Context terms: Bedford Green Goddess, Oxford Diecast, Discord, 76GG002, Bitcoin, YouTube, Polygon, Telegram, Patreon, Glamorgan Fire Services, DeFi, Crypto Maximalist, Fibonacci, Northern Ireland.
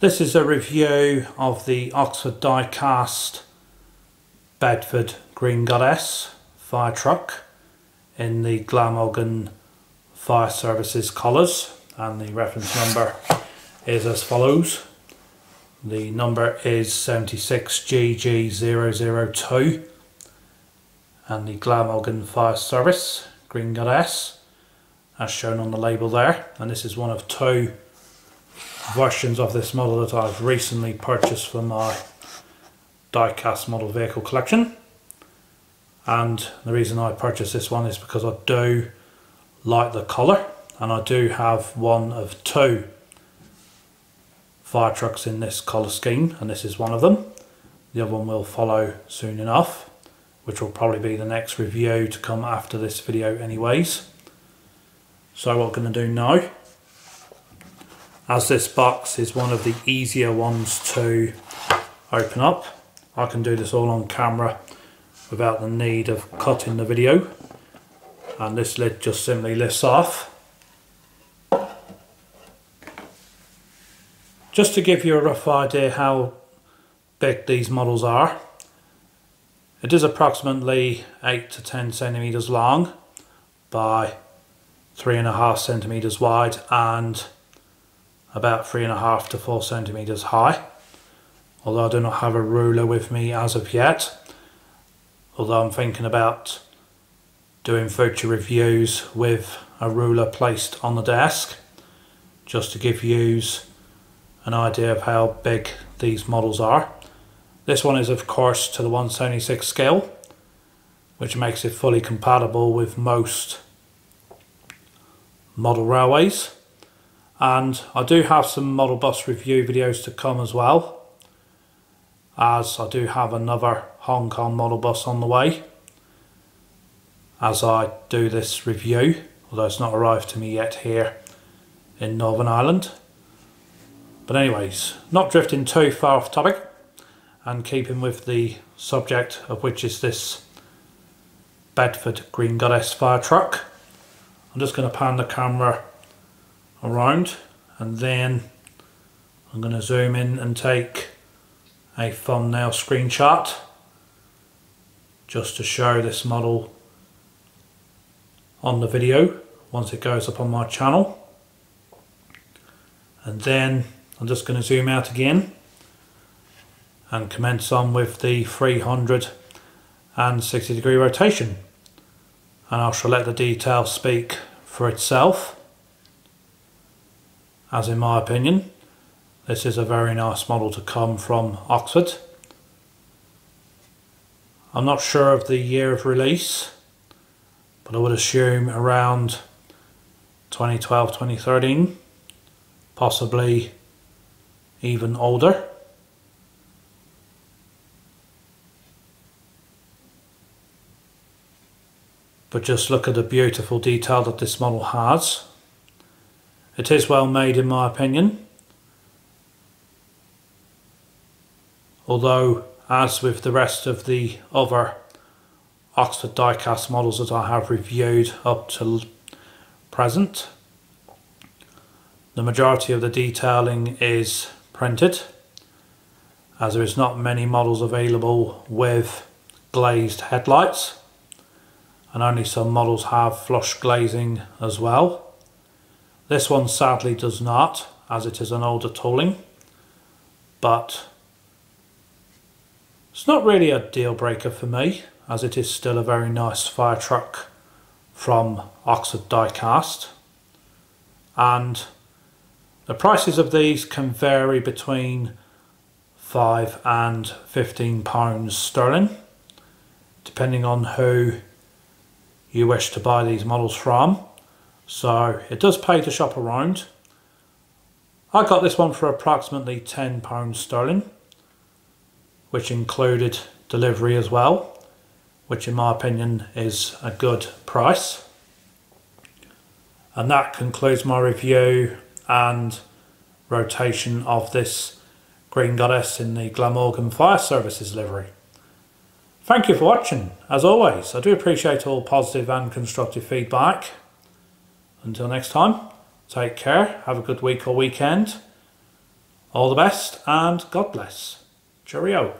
This is a review of the Oxford Diecast Bedford Green Goddess fire truck in the Glamorgan Fire Services colours, and the reference number is as follows. The number is 76GG002 and the Glamorgan Fire Service Green Goddess as shown on the label there, and this is one of two versions of this model that I've recently purchased for my diecast model vehicle collection. And the reason I purchased this one is because I do like the colour, and I do have one of two fire trucks in this colour scheme, and this is one of them. The other one will follow soon enough, which will probably be the next review to come after this video anyways. So what we're going to do now, as this box is one of the easier ones to open up, I can do this all on camera without the need of cutting the video. And this lid just simply lifts off. Just to give you a rough idea how big these models are, it is approximately 8 to 10 centimetres long by 3.5 centimetres wide and about 3.5 to 4 centimeters high, although I do not have a ruler with me as of yet, although I'm thinking about doing future reviews with a ruler placed on the desk, just to give you an idea of how big these models are. This one is of course to the 1/76 scale, which makes it fully compatible with most model railways. And I do have some model bus review videos to come as well, as I do have another Hong Kong model bus on the way as I do this review, although it's not arrived to me yet here in Northern Ireland. But anyways, not drifting too far off topic and keeping with the subject, of which is this Bedford Green Goddess fire truck. I'm just going to pan the camera around, and then I'm going to zoom in and take a thumbnail screenshot just to show this model on the video once it goes up on my channel. And then I'm just going to zoom out again and commence on with the 360 degree rotation, and I shall let the detail speak for itself, as in my opinion this is a very nice model to come from Oxford. I'm not sure of the year of release, but I would assume around 2012-2013, possibly even older. But just look at the beautiful detail that this model has. It is well made in my opinion, although as with the rest of the other Oxford Diecast models that I have reviewed up to present, the majority of the detailing is printed, as there is not many models available with glazed headlights, and only some models have flush glazing as well. This one sadly does not, as it is an older tooling, but it's not really a deal breaker for me, as it is still a very nice fire truck from Oxford Diecast. And the prices of these can vary between £5 and £15 sterling, depending on who you wish to buy these models from. So it does pay to shop around. I got this one for approximately £10 sterling, which included delivery as well, which in my opinion is a good price. And that concludes my review and rotation of this Green Goddess in the Glamorgan Fire Services livery. Thank you for watching. As always, I do appreciate all positive and constructive feedback. Until next time, take care, have a good week or weekend, All the best and God bless. Cheerio.